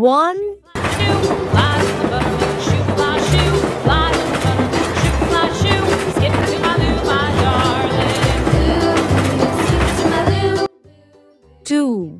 One, two,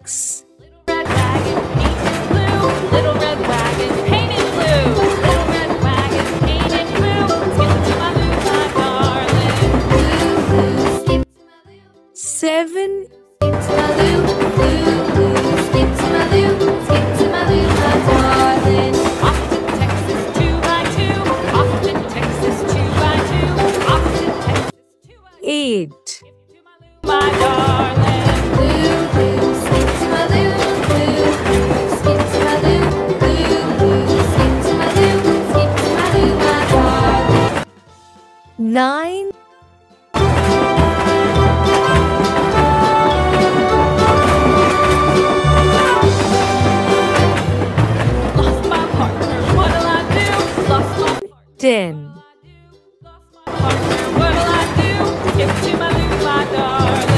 six. Little red wagon painted blue. Little red wagon painted blue. Little red wagon painted blue. Skip to my loo, my darling. Blue, blue, skip to my loo. Seven. Skip to my loo, blue, blue. Skip to my loo, skip to my loo, my darling. Austin, Texas, 2x2. Austin, Texas, 2x2. Austin, Texas, 2x2. Eight. Skip to my loo, my darling. Nine. Lost my partner, what'll I do? Lost my partner. Ten. Lost my partner, what'll I do? Skip to my loo, my darling.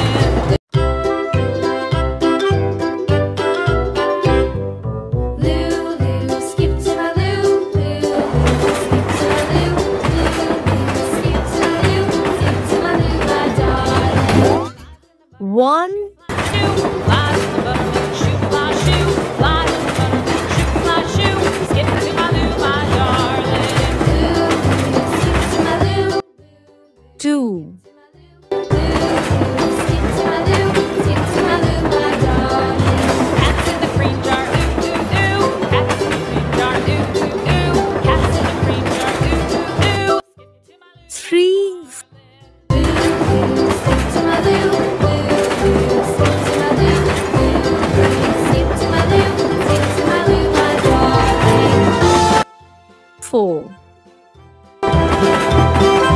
Loo, loo, skip to my loo, loo. One, two, fly to the buttermilk, shoot my shoe, fly to the buttermilk, shoot my shoe, skip to my loo, my darling. Loo, loo, skip to my loo. Two, loo, loo, skip to my loo, skip to my loo, my darling. Cats in the cream jar, ooh, ooh, ooh. Cats in the cream jar, ooh, ooh, ooh. Cats in the cream jar, ooh, ooh, ooh. Skip to my loo. Three. Four. Cows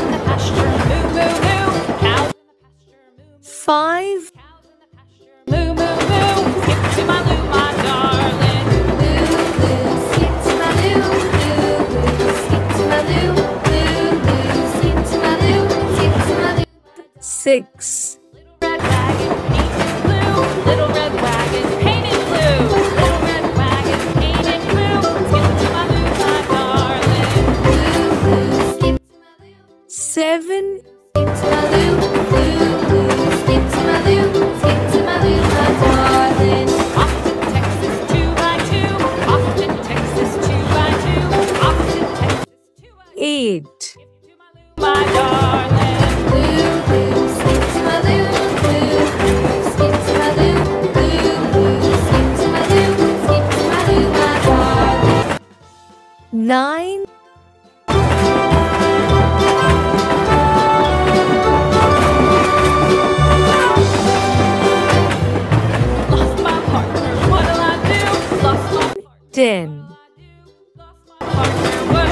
in the pasture, moo moo moo. Cows in the pasture, moo moo. Five. Cows in the pasture, moo moo moo. Skip to my loo, my darling. Loo loo, skip to my loo, loo loo. Skip to my loo, loo loo. Skip to my loo, skip to my loo. Six. Little red wagon painted blue. Little red wagon painted blue. Skip to my loo, my darling. Blue, blue, skip to my loo. Seven. Skip to my loo, blue, blue. Skip to my loo, skip to my loo, my darling. Austin, Texas, 2x2. Austin, Texas, 2x2. Austin, Texas, 2x2. Eight. Skip to my loo, my darling. Blue, blue, skip to my loo, blue, blue. Nine. Lost my partner, what'll I do? Lost my partner. Ten. Lost my partner, what'll I do?